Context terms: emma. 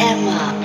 Emma.